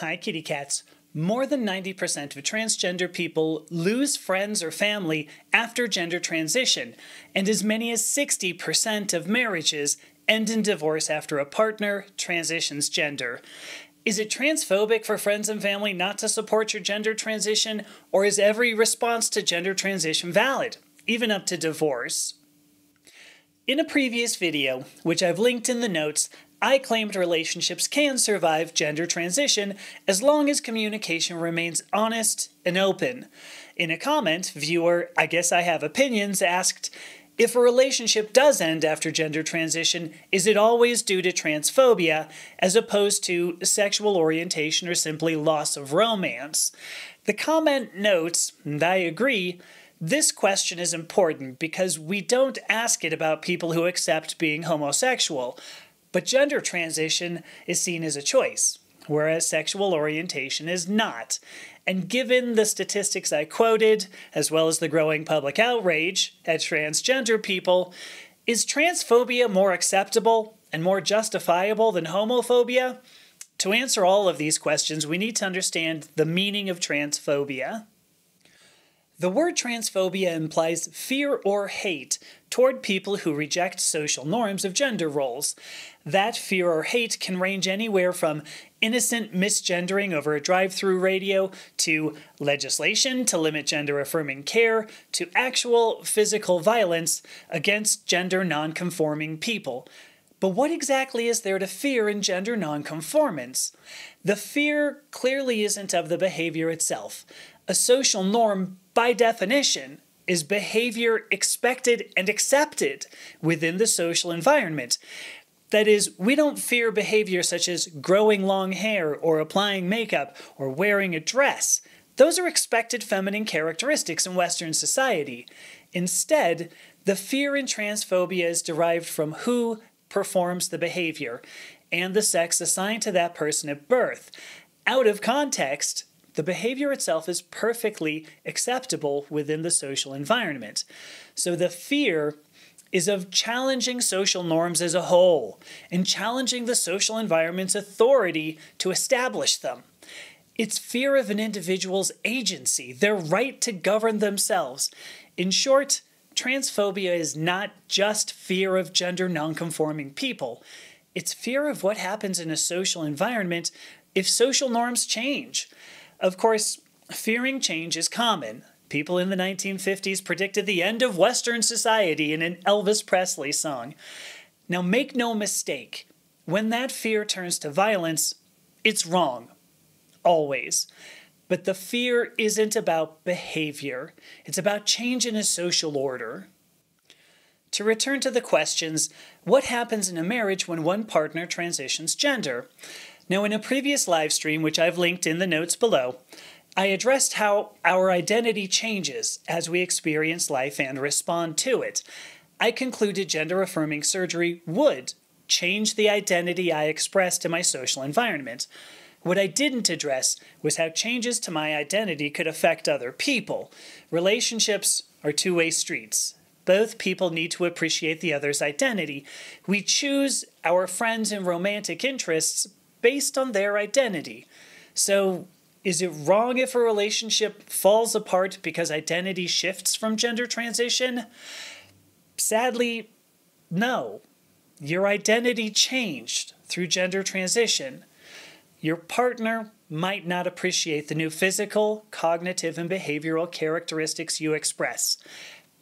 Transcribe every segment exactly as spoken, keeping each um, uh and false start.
Hi, kitty cats. More than ninety percent of transgender people lose friends or family after gender transition, and as many as sixty percent of marriages end in divorce after a partner transitions gender. Is it transphobic for friends and family not to support your gender transition, or is every response to gender transition valid, even up to divorce? In a previous video, which I've linked in the notes, I claimed relationships can survive gender transition as long as communication remains honest and open. In a comment, viewer, I guess I have opinions, asked, if a relationship does end after gender transition, is it always due to transphobia as opposed to sexual orientation or simply loss of romance? The comment notes, and I agree, this question is important because we don't ask it about people who accept being homosexual. But gender transition is seen as a choice, whereas sexual orientation is not. And given the statistics I quoted, as well as the growing public outrage at transgender people, is transphobia more acceptable and more justifiable than homophobia? To answer all of these questions, we need to understand the meaning of transphobia. The word transphobia implies fear or hate toward people who reject social norms of gender roles. That fear or hate can range anywhere from innocent misgendering over a drive-through radio, to legislation to limit gender-affirming care, to actual physical violence against gender nonconforming people. But what exactly is there to fear in gender nonconformance? The fear clearly isn't of the behavior itself. A social norm, by definition, is behavior expected and accepted within the social environment. That is, we don't fear behavior such as growing long hair or applying makeup or wearing a dress. Those are expected feminine characteristics in Western society. Instead, the fear in transphobia is derived from who performs the behavior and the sex assigned to that person at birth. Out of context, the behavior itself is perfectly acceptable within the social environment. So the fear is of challenging social norms as a whole and challenging the social environment's authority to establish them. It's fear of an individual's agency, their right to govern themselves. In short, transphobia is not just fear of gender nonconforming people. It's fear of what happens in a social environment if social norms change. Of course, fearing change is common. People in the nineteen fifties predicted the end of Western society in an Elvis Presley song. Now, make no mistake, when that fear turns to violence, it's wrong. Always. But the fear isn't about behavior. It's about change in a social order. To return to the questions, what happens in a marriage when one partner transitions gender? Now, in a previous live stream, which I've linked in the notes below, I addressed how our identity changes as we experience life and respond to it. I concluded gender-affirming surgery would change the identity I expressed in my social environment. What I didn't address was how changes to my identity could affect other people. Relationships are two-way streets. Both people need to appreciate the other's identity. We choose our friends and romantic interests based on their identity. So, is it wrong if a relationship falls apart because identity shifts from gender transition? Sadly, no. Your identity changed through gender transition. Your partner might not appreciate the new physical, cognitive, and behavioral characteristics you express.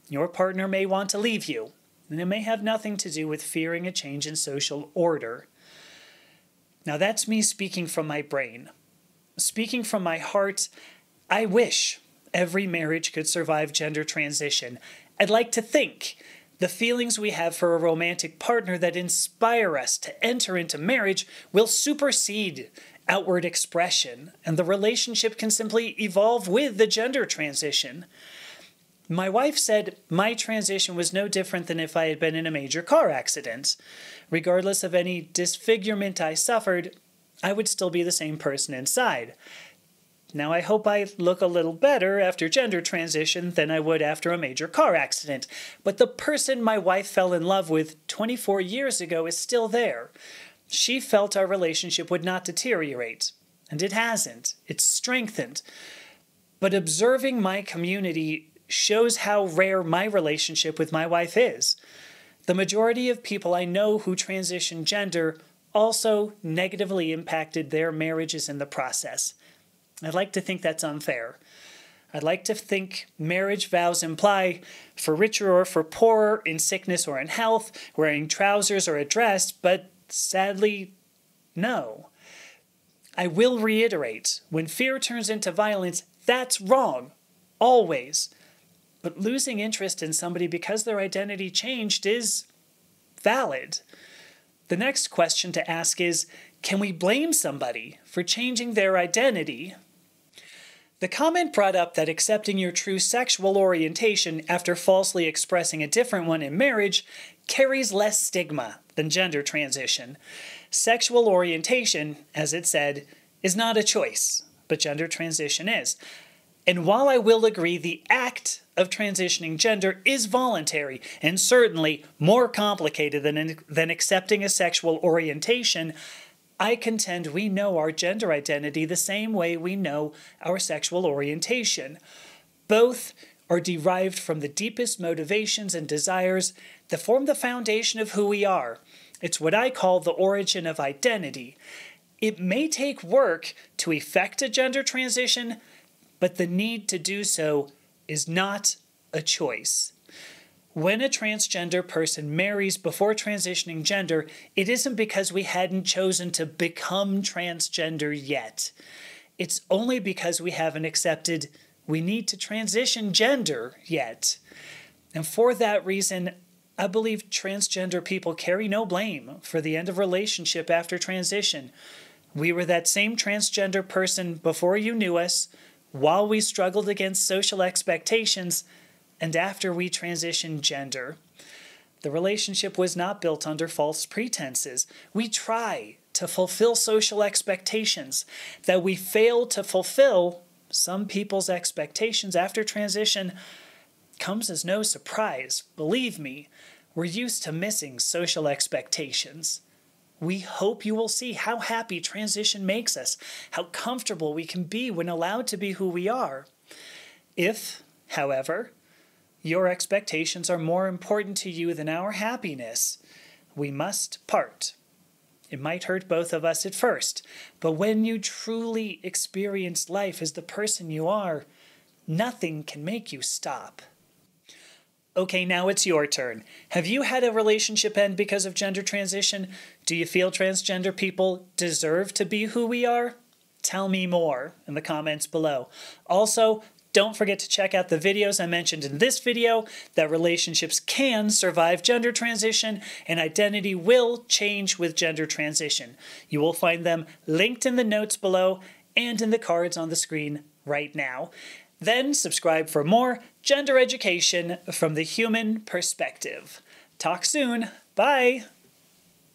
Your partner may want to leave you, and it may have nothing to do with fearing a change in social order. Now that's me speaking from my brain. Speaking from my heart, I wish every marriage could survive gender transition. I'd like to think the feelings we have for a romantic partner that inspire us to enter into marriage will supersede outward expression, and the relationship can simply evolve with the gender transition. My wife said my transition was no different than if I had been in a major car accident. Regardless of any disfigurement I suffered, I would still be the same person inside. Now I hope I look a little better after gender transition than I would after a major car accident, but the person my wife fell in love with twenty-four years ago is still there. She felt our relationship would not deteriorate. and it hasn't. It's strengthened. But observing my community shows how rare my relationship with my wife is. The majority of people I know who transition gender also negatively impacted their marriages in the process. I'd like to think that's unfair. I'd like to think marriage vows imply, for richer or for poorer, in sickness or in health, wearing trousers or a dress, but sadly, no. I will reiterate, when fear turns into violence, that's wrong, always. But losing interest in somebody because their identity changed is valid. The next question to ask is, can we blame somebody for changing their identity? The comment brought up that accepting your true sexual orientation after falsely expressing a different one in marriage carries less stigma than gender transition. Sexual orientation, as it said, is not a choice, but gender transition is. And while I will agree the act of transitioning gender is voluntary and certainly more complicated than, than accepting a sexual orientation, I contend we know our gender identity the same way we know our sexual orientation. Both are derived from the deepest motivations and desires that form the foundation of who we are. It's what I call the origin of identity. It may take work to effect a gender transition, but the need to do so is not a choice. When a transgender person marries before transitioning gender, it isn't because we hadn't chosen to become transgender yet. It's only because we haven't accepted we need to transition gender yet. And for that reason, I believe transgender people carry no blame for the end of relationship after transition. We were that same transgender person before you knew us, while we struggled against social expectations, and after we transitioned gender. The relationship was not built under false pretenses. We try to fulfill social expectations that we fail to fulfill. Some people's expectations after transition comes as no surprise. Believe me, we're used to missing social expectations. We hope you will see how happy transition makes us, how comfortable we can be when allowed to be who we are. If, however, your expectations are more important to you than our happiness, we must part. It might hurt both of us at first, but when you truly experience life as the person you are, nothing can make you stop. Okay, now it's your turn. Have you had a relationship end because of gender transition? Do you feel transgender people deserve to be who we are? Tell me more in the comments below. Also, don't forget to check out the videos I mentioned in this video that relationships can survive gender transition and identity will change with gender transition. You will find them linked in the notes below and in the cards on the screen right now. Then subscribe for more gender education from the human perspective. Talk soon. Bye.